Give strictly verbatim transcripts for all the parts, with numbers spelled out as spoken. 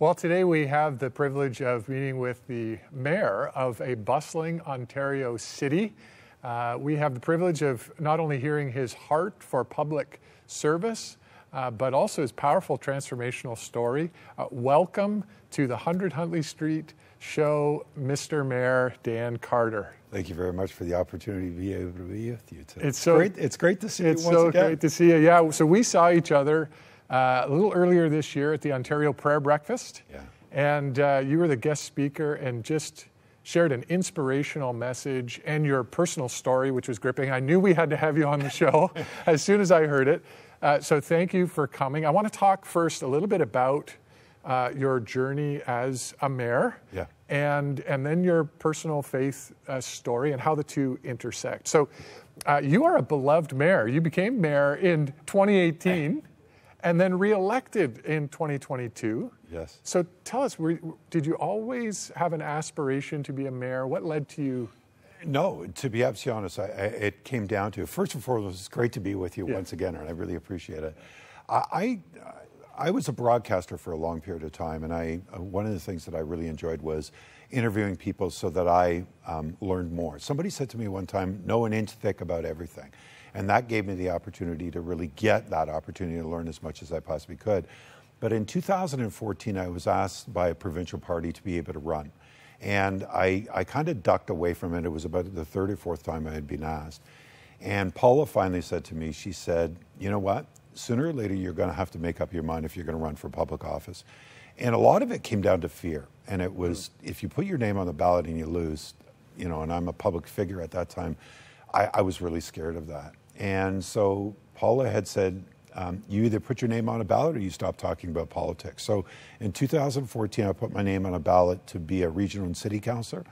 Well, today we have the privilege of meeting with the mayor of a bustling Ontario city. Uh, we have the privilege of not only hearing his heart for public service, uh, but also his powerful transformational story. Uh, welcome to the one hundred Huntley Street show, Mister Mayor Dan Carter. Thank you very much for the opportunity to be able to be with you today. It's so great, it's great to see you once again. It's so great to see you. Yeah, so we saw each other uh, a little earlier this year at the Ontario Prayer Breakfast. Yeah. And uh, you were the guest speaker and just shared an inspirational message and your personal story, which was gripping. I knew we had to have you on the show as soon as I heard it. Uh, so thank you for coming. I want to talk first a little bit about uh, your journey as a mayor, yeah, and and then your personal faith uh, story and how the two intersect. So uh, you are a beloved mayor. You became mayor in twenty eighteen and then reelected in twenty twenty-two. Yes. So tell us, were, did you always have an aspiration to be a mayor? What led to you? No, to be absolutely honest, I, I, it came down to, first and foremost, it's great to be with you, yeah, once again, and I really appreciate it. I, I, I was a broadcaster for a long period of time, and I one of the things that I really enjoyed was interviewing people so that I um, learned more. Somebody said to me one time, know an inch thick about everything. And that gave me the opportunity to really get that opportunity to learn as much as I possibly could. But in two thousand fourteen, I was asked by a provincial party to be able to run. And I, I kind of ducked away from it. It was about the third or fourth time I had been asked. And Paula finally said to me, she said, you know what? Sooner or later, you're going to have to make up your mind if you're going to run for public office. And a lot of it came down to fear. And it was, mm-hmm, if you put your name on the ballot and you lose, you know, and I'm a public figure at that time, I, I was really scared of that. And so Paula had said, um, you either put your name on a ballot or you stop talking about politics. So in two thousand fourteen, I put my name on a ballot to be a regional and city councillor,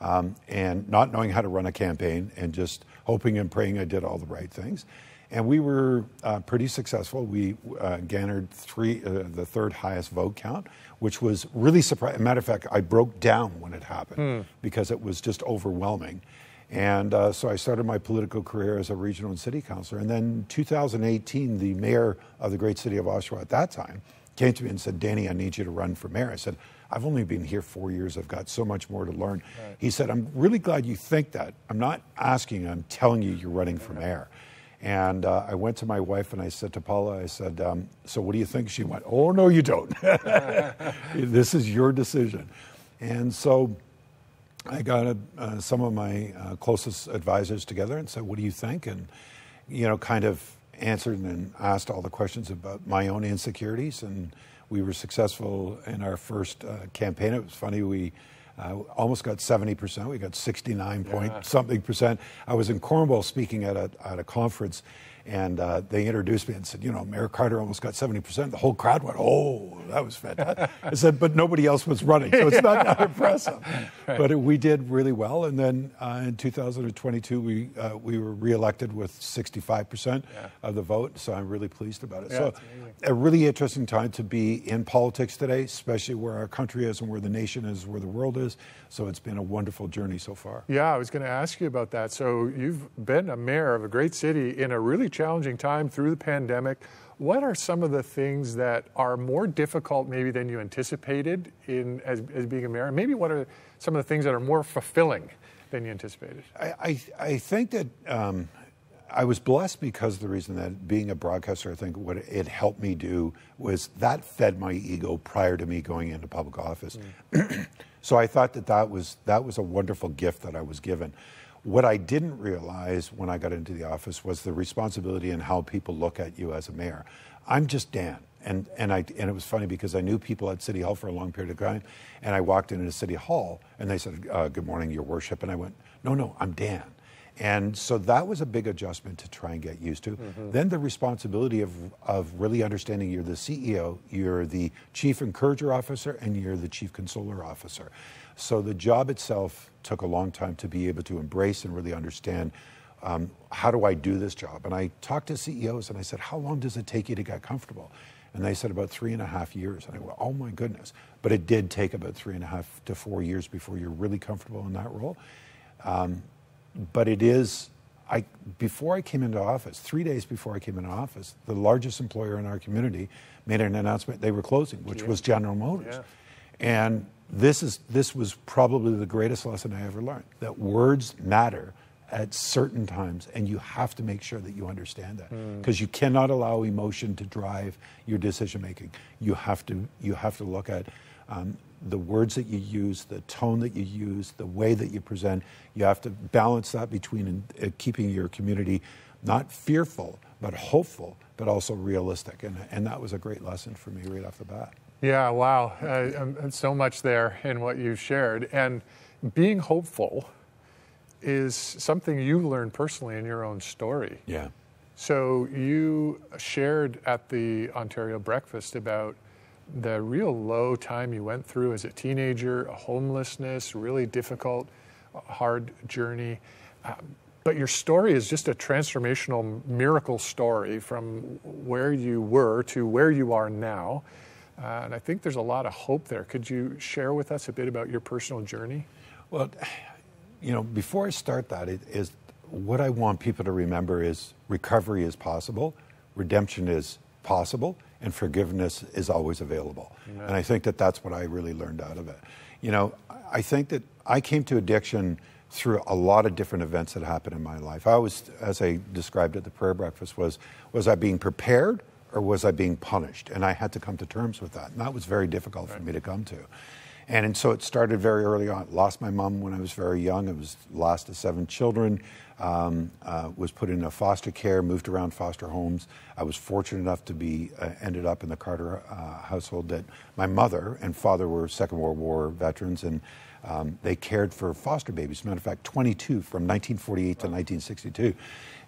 um, and not knowing how to run a campaign and just hoping and praying I did all the right things. And we were uh, pretty successful. We uh, garnered three, uh, the third highest vote count, which was really surprising. Matter of fact, I broke down when it happened, mm, because it was just overwhelming. And uh, so I started my political career as a regional and city councillor. And then two thousand eighteen, the mayor of the great city of Oshawa at that time came to me and said, Danny, I need you to run for mayor. I said, I've only been here four years. I've got so much more to learn. Right. He said, I'm really glad you think that. I'm not asking, I'm telling you you're running for mayor. And uh, I went to my wife and I said to Paula, I said, um, so what do you think? She went, oh, no, you don't. This is your decision. And so I got uh, some of my uh, closest advisors together and said, what do you think? And, you know, kind of answered and asked all the questions about my own insecurities. And we were successful in our first uh, campaign. It was funny, we uh, almost got seventy percent. We got sixty-nine point, yeah, something percent. I was in Cornwall speaking at a, at a conference, and uh, they introduced me and said, you know, Mayor Carter almost got seventy percent. The whole crowd went, oh, that was fantastic. I said, but nobody else was running, so it's not that impressive. Right. But it, we did really well. And then uh, in two thousand twenty-two, we uh, we were reelected with sixty-five percent, yeah, of the vote, so I'm really pleased about it. Yeah, so a really interesting time to be in politics today, especially where our country is and where the nation is, where the world is. So it's been a wonderful journey so far. Yeah, I was going to ask you about that. So you've been a mayor of a great city in a really challenging time through the pandemic. What are some of the things that are more difficult maybe than you anticipated in as, as being a mayor? Maybe what are some of the things that are more fulfilling than you anticipated? I, I, I think that um, I was blessed because of the reason that being a broadcaster, I think what it helped me do was that fed my ego prior to me going into public office. Mm. So I thought that that was, that was a wonderful gift that I was given. What I didn't realize when I got into the office was the responsibility and how people look at you as a mayor. I'm just Dan. And, and, I, and it was funny because I knew people at City Hall for a long period of time, and I walked into City Hall and they said, uh, good morning, your worship. And I went, no, no, I'm Dan. And so that was a big adjustment to try and get used to. Mm-hmm. Then the responsibility of, of really understanding you're the C E O, you're the chief encourager officer, and you're the chief consoler officer. So the job itself took a long time to be able to embrace and really understand, um, how do I do this job? And I talked to C E Os and I said, how long does it take you to get comfortable? And they said about three and a half years. And I went, oh my goodness. But it did take about three and a half to four years before you're really comfortable in that role. Um, But it is I, before I came into office, three days before I came into office, the largest employer in our community made an announcement they were closing, which yeah. was General Motors. Yeah. And this is this was probably the greatest lesson I ever learned, that words matter at certain times, and you have to make sure that you understand that, because mm. you cannot allow emotion to drive your decision making. You have to you have to look at um, the words that you use, the tone that you use, the way that you present. You have to balance that between uh, keeping your community not fearful but hopeful, but also realistic. And and that was a great lesson for me right off the bat. Yeah, wow, uh, so much there in what you've shared. And being hopeful is something you learned personally in your own story. Yeah. So you shared at the Ontario Breakfast about the real low time you went through as a teenager, homelessness, really difficult, hard journey. Um, But your story is just a transformational miracle story from where you were to where you are now. Uh, and I think there's a lot of hope there. Could you share with us a bit about your personal journey? Well, you know, before I start that, it is what I want people to remember is recovery is possible, redemption is possible, and forgiveness is always available. Yeah. And I think that that's what I really learned out of it. You know, I think that I came to addiction through a lot of different events that happened in my life. I was, as I described at the prayer breakfast, was was I being prepared or was I being punished? And I had to come to terms with that. And that was very difficult right. for me to come to. And, and so it started very early on. Lost my mom when I was very young. I was last of seven children. Um, uh, was put in a foster care, moved around foster homes. I was fortunate enough to be, uh, ended up in the Carter uh, household that my mother and father were Second World War veterans, and Um, they cared for foster babies. As a matter of fact, twenty-two from nineteen forty-eight to nineteen sixty-two.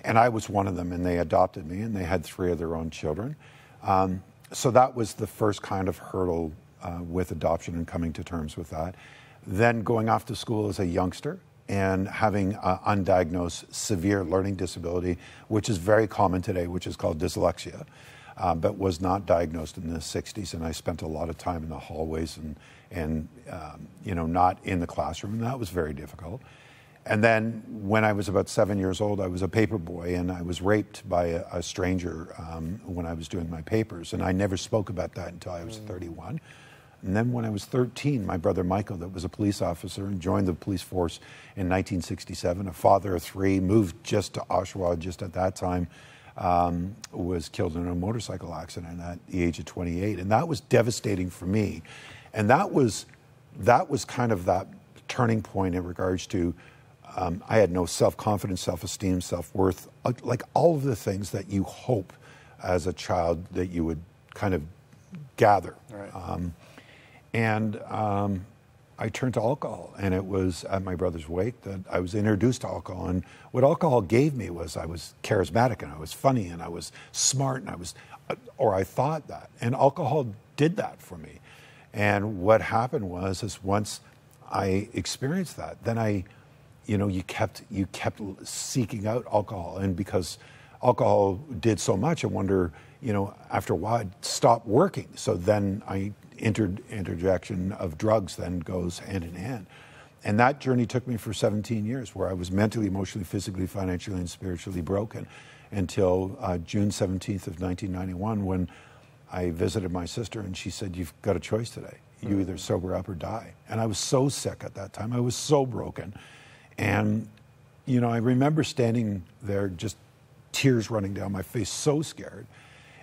And I was one of them, and they adopted me, and they had three of their own children. Um, so that was the first kind of hurdle uh, with adoption and coming to terms with that. Then going off to school as a youngster and having uh, undiagnosed severe learning disability, which is very common today, which is called dyslexia. Uh, but was not diagnosed in the sixties, and I spent a lot of time in the hallways and, and um, you know, not in the classroom, and that was very difficult. And then when I was about seven years old, I was a paper boy, and I was raped by a, a stranger um, when I was doing my papers, and I never spoke about that until I was mm. thirty-one. And then when I was thirteen, my brother Michael, that was a police officer and joined the police force in nineteen sixty-seven, a father of three, moved just to Oshawa just at that time, Um, was killed in a motorcycle accident at the age of twenty-eight, and that was devastating for me. And that was that was kind of that turning point in regards to um, I had no self-confidence, self-esteem, self-worth, like, like all of the things that you hope as a child that you would kind of gather. Right. Um, and um, I turned to alcohol, and it was at my brother's wake that I was introduced to alcohol. And what alcohol gave me was I was charismatic, and I was funny, and I was smart, and I was, or I thought that. And alcohol did that for me. And what happened was, is once I experienced that, then I, you know, you kept you kept seeking out alcohol, and because alcohol did so much, I wonder, you know, after a while, it stopped working. So then I. Inter- interjection of drugs then goes hand in hand. And that journey took me for seventeen years, where I was mentally, emotionally, physically, financially, and spiritually broken until uh, June seventeenth of nineteen ninety-one, when I visited my sister, and she said, "You've got a choice today. You either sober up or die." And I was so sick at that time. I was so broken. And, you know, I remember standing there, just tears running down my face, so scared,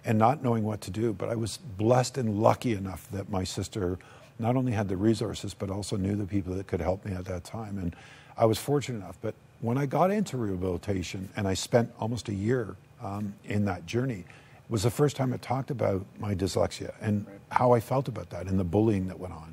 and not knowing what to do. But I was blessed and lucky enough that my sister not only had the resources, but also knew the people that could help me at that time. And I was fortunate enough. But when I got into rehabilitation, and I spent almost a year um, in that journey, it was the first time I talked about my dyslexia and right. how I felt about that and the bullying that went on.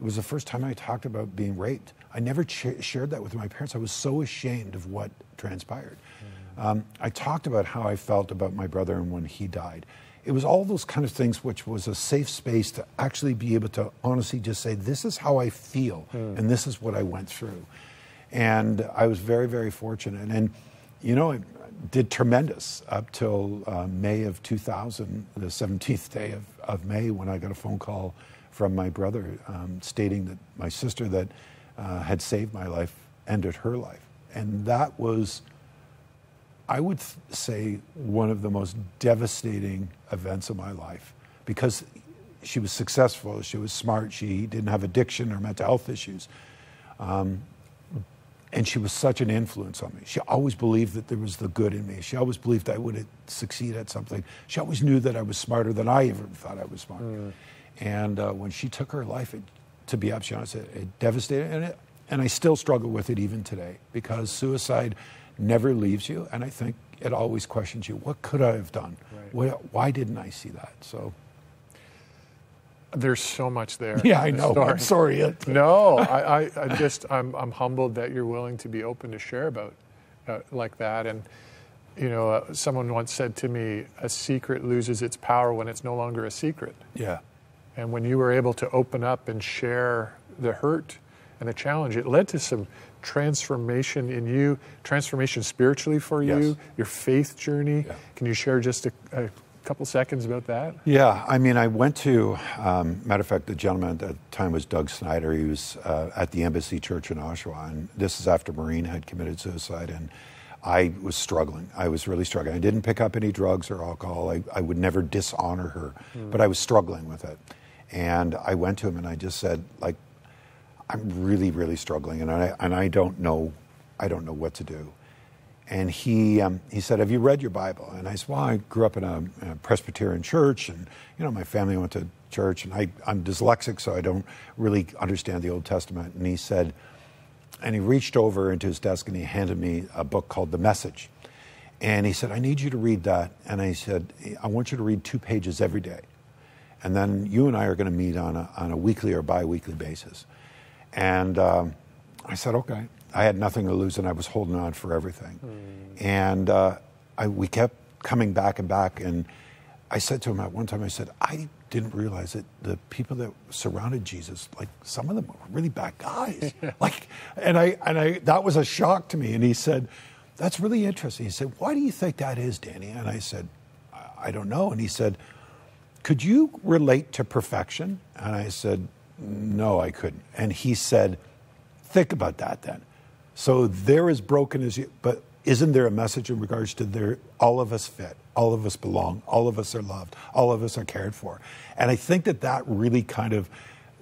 It was the first time I talked about being raped. I never ch- shared that with my parents. I was so ashamed of what transpired. Mm. Um, I talked about how I felt about my brother and when he died. It was all those kind of things, which was a safe space to actually be able to honestly just say, this is how I feel, mm. and this is what I went through. And I was very, very fortunate. And, you know, it did tremendous up till uh, May of two thousand, the seventeenth day of, of May, when I got a phone call from my brother um, stating that my sister that uh, had saved my life ended her life. And that was I would say one of the most devastating events of my life, because she was successful, she was smart, she didn't have addiction or mental health issues. Um, and she was such an influence on me. She always believed that there was the good in me. She always believed I would succeed at something. She always knew that I was smarter than I even thought I was smart. Mm. And uh, when she took her life, it, to be absolutely honest, it, it devastated and it, and I still struggle with it even today, because suicide never leaves you, and I think it always questions you, what could I have done? Right. What, why didn't I see that? So there's so much there. Yeah, I know. Story. I'm sorry. It, no, I, I, I just I'm I'm humbled that you're willing to be open to share about uh, like that. And you know, uh, someone once said to me, a secret loses its power when it's no longer a secret. Yeah. And when you were able to open up and share the hurt and the challenge, it led to some transformation in you, transformation spiritually for yes. you, your faith journey. Yeah. Can you share just a, a couple seconds about that? Yeah, I mean, I went to, um, matter of fact, the gentleman at that time was Doug Snyder. He was uh, at the Embassy Church in Oshawa, and this is after Maureen had committed suicide, and I was struggling. I was really struggling. I didn't pick up any drugs or alcohol. I, I would never dishonor her, mm. but I was struggling with it. And I went to him and I just said, like, I'm really, really struggling, and I and I don't know, I don't know what to do. And he um, he said, "Have you read your Bible?" And I said, "Well, I grew up in a, in a Presbyterian church, and you know, my family went to church, and I I'm dyslexic, so I don't really understand the Old Testament." And he said, and he reached over into his desk and he handed me a book called The Message, and he said, "I need you to read that." And I said, "I want you to read two pages every day, and then you and I are going to meet on a on a weekly or bi-weekly basis." And um, I said, okay. I had nothing to lose, and I was holding on for everything. Mm. And uh, I, we kept coming back and back. And I said to him at one time, I said, I didn't realize that the people that surrounded Jesus, like some of them were really bad guys. like, and I and I that was a shock to me. And he said, that's really interesting. He said, why do you think that is, Danny? And I said, I, I don't know. And he said, could you relate to perfection? And I said, no, I couldn't. And he said, think about that then. So they're as broken as you, but isn't there a message in regards to there, all of us fit, all of us belong, all of us are loved, all of us are cared for. And I think that that really kind of,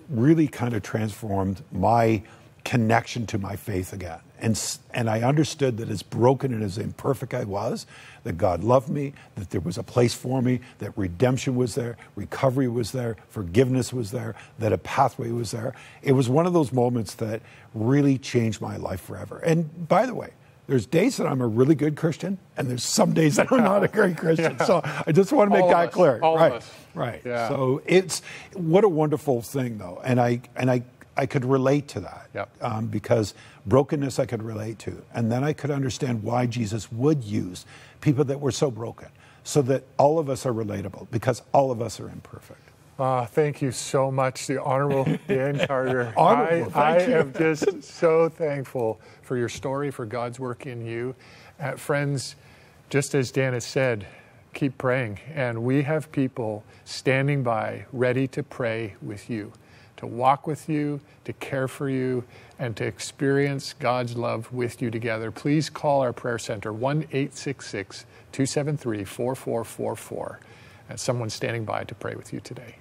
really kind of transformed my connection to my faith again. And, and I understood that as broken and as imperfect I was, that God loved me, that there was a place for me, that redemption was there, recovery was there, forgiveness was there, that a pathway was there. It was one of those moments that really changed my life forever. And by the way, there's days that I'm a really good Christian, and there's some days that I'm not a great Christian. Yeah. So I just want to make all that us. clear. All right, of us. right. Yeah. So it's what a wonderful thing, though. And I and I. I could relate to that yep. um, because brokenness I could relate to. And then I could understand why Jesus would use people that were so broken, so that all of us are relatable, because all of us are imperfect. Uh, thank you so much, the Honorable Dan Carter. Honorable, I, I am just so thankful for your story, for God's work in you. Uh, friends, just as Dan has said, keep praying. And we have people standing by, ready to pray with you, to walk with you, to care for you, and to experience God's love with you together. Please call our prayer center, one eight six six, two seven three, four four four four, and someone's standing by to pray with you today.